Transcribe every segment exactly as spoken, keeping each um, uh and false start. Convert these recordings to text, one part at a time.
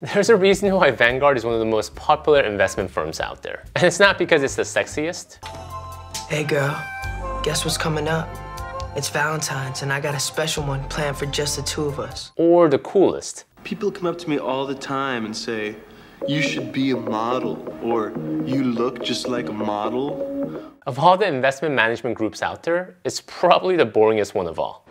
There's a reason why Vanguard is one of the most popular investment firms out there. And it's not because it's the sexiest. Hey girl, guess what's coming up? It's Valentine's and I got a special one planned for just the two of us. Or the coolest. People come up to me all the time and say, you should be a model, or you look just like a model. Of all the investment management groups out there, it's probably the boringest one of all.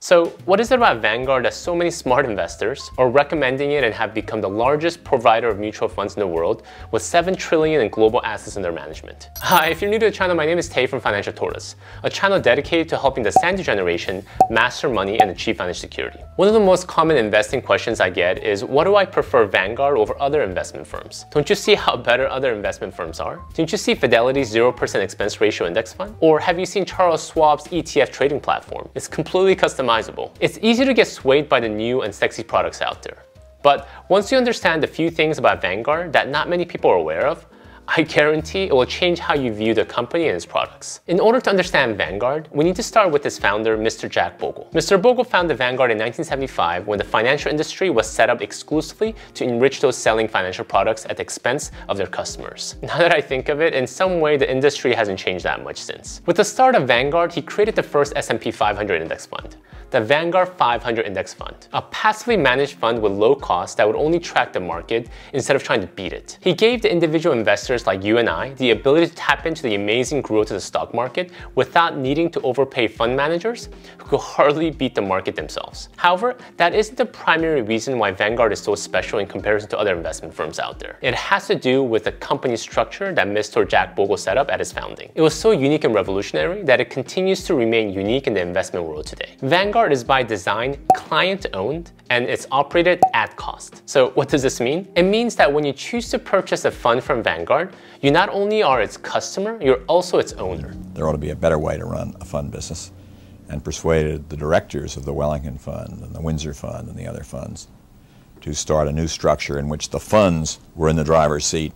So what is it about Vanguard that so many smart investors are recommending it and have become the largest provider of mutual funds in the world with seven trillion dollars in global assets under management? Hi, if you're new to the channel, my name is Tay from Financial Tortoise, a channel dedicated to helping the Sandwich Generation master money and achieve financial security. One of the most common investing questions I get is, what do I prefer Vanguard over other investment firms? Don't you see how better other investment firms are? Didn't you see Fidelity's zero percent expense ratio index fund? Or have you seen Charles Schwab's E T F trading platform? It's completely customized. It's easy to get swayed by the new and sexy products out there. But once you understand the few things about Vanguard that not many people are aware of, I guarantee it will change how you view the company and its products. In order to understand Vanguard, we need to start with its founder, Mister Jack Bogle. Mister Bogle founded Vanguard in nineteen seventy-five when the financial industry was set up exclusively to enrich those selling financial products at the expense of their customers. Now that I think of it, in some way the industry hasn't changed that much since. With the start of Vanguard, he created the first S and P five hundred index fund, the Vanguard five hundred Index Fund, a passively managed fund with low costs that would only track the market instead of trying to beat it. He gave the individual investors like you and I the ability to tap into the amazing growth of the stock market without needing to overpay fund managers who could hardly beat the market themselves. However, that isn't the primary reason why Vanguard is so special in comparison to other investment firms out there. It has to do with the company structure that Mister Jack Bogle set up at his founding. It was so unique and revolutionary that it continues to remain unique in the investment world today. Vanguard is by design client-owned and it's operated at cost. So what does this mean? It means that when you choose to purchase a fund from Vanguard, you not only are its customer, you're also its owner. There ought to be a better way to run a fund business, and persuaded the directors of the Wellington Fund and the Windsor Fund and the other funds to start a new structure in which the funds were in the driver's seat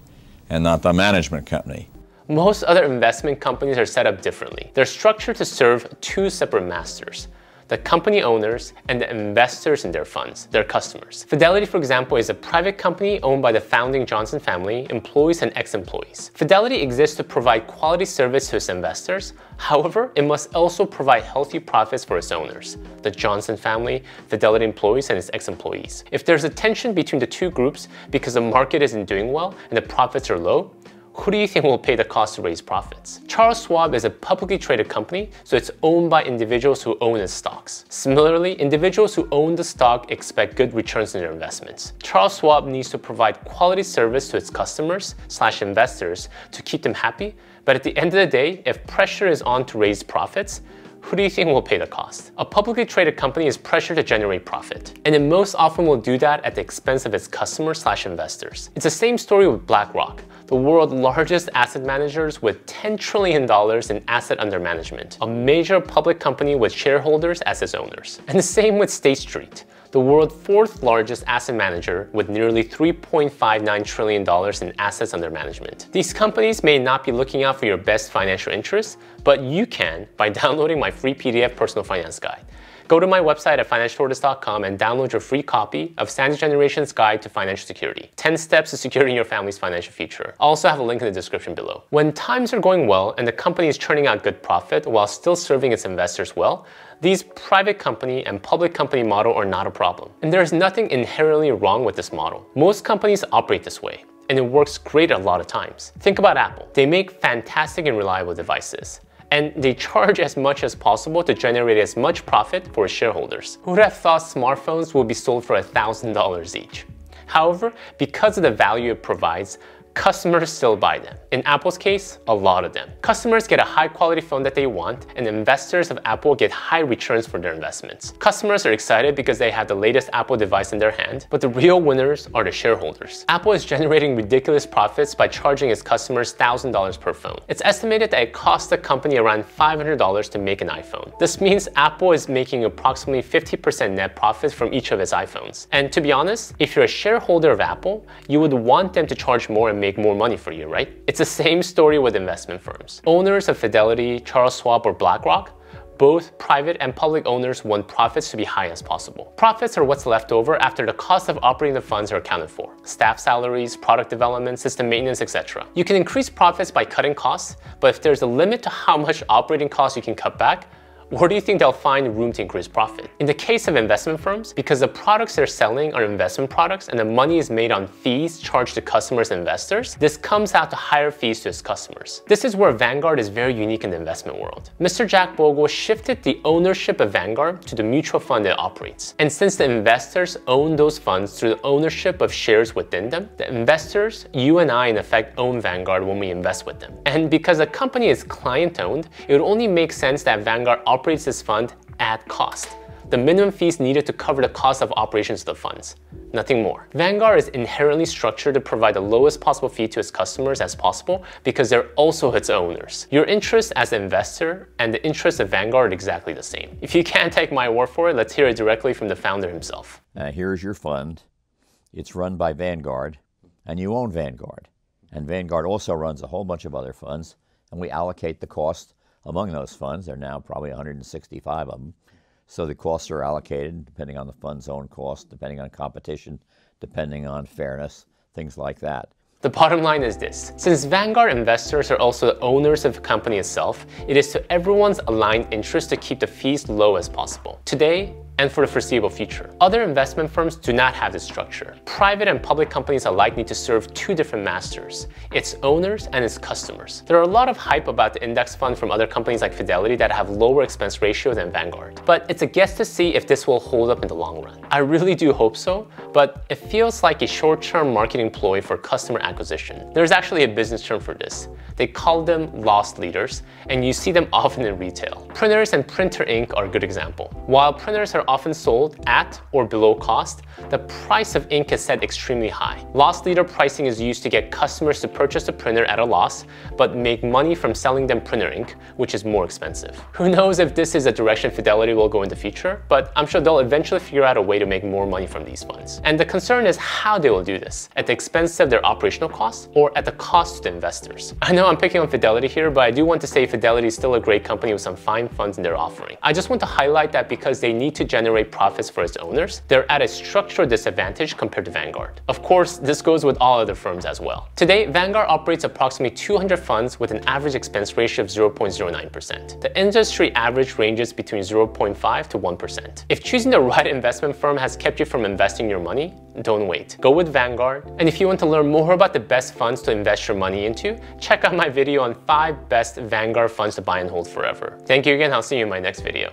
and not the management company. Most other investment companies are set up differently. They're structured to serve two separate masters: the company owners and the investors in their funds, their customers. Fidelity, for example, is a private company owned by the founding Johnson family, employees and ex-employees. Fidelity exists to provide quality service to its investors. However, it must also provide healthy profits for its owners, the Johnson family, Fidelity employees and its ex-employees. If there's a tension between the two groups because the market isn't doing well and the profits are low, who do you think will pay the cost to raise profits? Charles Schwab is a publicly traded company, so it's owned by individuals who own its stocks. Similarly, individuals who own the stock expect good returns in their investments. Charles Schwab needs to provide quality service to its customers slash investors to keep them happy, but at the end of the day, if pressure is on to raise profits, who do you think will pay the cost? A publicly traded company is pressured to generate profit, and it most often will do that at the expense of its customers slash investors. It's the same story with BlackRock, the world's largest asset managers with ten trillion dollars in asset under management, a major public company with shareholders as its owners. And the same with State Street, the world's fourth largest asset manager with nearly three point five nine trillion dollars in assets under management. These companies may not be looking out for your best financial interests, but you can by downloading my free P D F personal finance guide. Go to my website at financial tortoise dot com and download your free copy of Sandwich Generation's Guide to Financial Security, ten steps to securing your family's financial future. I also have a link in the description below. When times are going well and the company is churning out good profit while still serving its investors well, these private company and public company model are not a problem. And there is nothing inherently wrong with this model. Most companies operate this way, and it works great a lot of times. Think about Apple. They make fantastic and reliable devices, and they charge as much as possible to generate as much profit for its shareholders. Who would have thought smartphones would be sold for one thousand dollars each? However, because of the value it provides, customers still buy them. In Apple's case, a lot of them. Customers get a high quality phone that they want, and investors of Apple get high returns for their investments. Customers are excited because they have the latest Apple device in their hand, but the real winners are the shareholders. Apple is generating ridiculous profits by charging its customers one thousand dollars per phone. It's estimated that it costs the company around five hundred dollars to make an iPhone. This means Apple is making approximately fifty percent net profit from each of its iPhones. And to be honest, if you're a shareholder of Apple, you would want them to charge more and make more money for you, right? It's the same story with investment firms. Owners of Fidelity, Charles Schwab, or BlackRock both private and public owners want profits to be high as possible. Profits are what's left over after the cost of operating the funds are accounted for: staff salaries, product development, system maintenance, et cetera. You can increase profits by cutting costs, but if there's a limit to how much operating costs you can cut back, where do you think they'll find room to increase profit? In the case of investment firms, because the products they're selling are investment products and the money is made on fees charged to customers and investors, this comes out to higher fees to its customers. This is where Vanguard is very unique in the investment world. Mister Jack Bogle shifted the ownership of Vanguard to the mutual fund it operates. And since the investors own those funds through the ownership of shares within them, the investors, you and I in effect, own Vanguard when we invest with them. And because the company is client-owned, it would only make sense that Vanguard operates operates this fund at cost, the minimum fees needed to cover the cost of operations of the funds, nothing more. Vanguard is inherently structured to provide the lowest possible fee to its customers as possible because they're also its owners. Your interest as an investor and the interest of Vanguard are exactly the same. If you can't take my word for it, let's hear it directly from the founder himself. Uh, here's your fund. It's run by Vanguard, and you own Vanguard. And Vanguard also runs a whole bunch of other funds, and we allocate the cost among those funds. There are now probably one hundred sixty-five of them. So the costs are allocated depending on the fund's own cost, depending on competition, depending on fairness, things like that. The bottom line is this: since Vanguard investors are also the owners of the company itself, it is to everyone's aligned interest to keep the fees low as possible. Today, and for the foreseeable future. Other investment firms do not have this structure. Private and public companies alike need to serve two different masters: its owners and its customers. There are a lot of hype about the index fund from other companies like Fidelity that have lower expense ratio than Vanguard, but it's a guess to see if this will hold up in the long run. I really do hope so, but it feels like a short-term marketing ploy for customer acquisition. There's actually a business term for this. They call them loss leaders, and you see them often in retail. Printers and printer ink are a good example. While printers are often sold at or below cost, the price of ink is set extremely high. Loss leader pricing is used to get customers to purchase a printer at a loss, but make money from selling them printer ink, which is more expensive. Who knows if this is a direction Fidelity will go in the future, but I'm sure they'll eventually figure out a way to make more money from these funds. And the concern is how they will do this, at the expense of their operational costs or at the cost to the investors. I know I'm picking on Fidelity here, but I do want to say Fidelity is still a great company with some fine funds in their offering. I just want to highlight that because they need to generate generate profits for its owners, they're at a structural disadvantage compared to Vanguard. Of course, this goes with all other firms as well. Today, Vanguard operates approximately two hundred funds with an average expense ratio of zero point zero nine percent. The industry average ranges between zero point five to one percent. If choosing the right investment firm has kept you from investing your money, don't wait. Go with Vanguard. And if you want to learn more about the best funds to invest your money into, check out my video on five best Vanguard funds to buy and hold forever. Thank you again. I'll see you in my next video.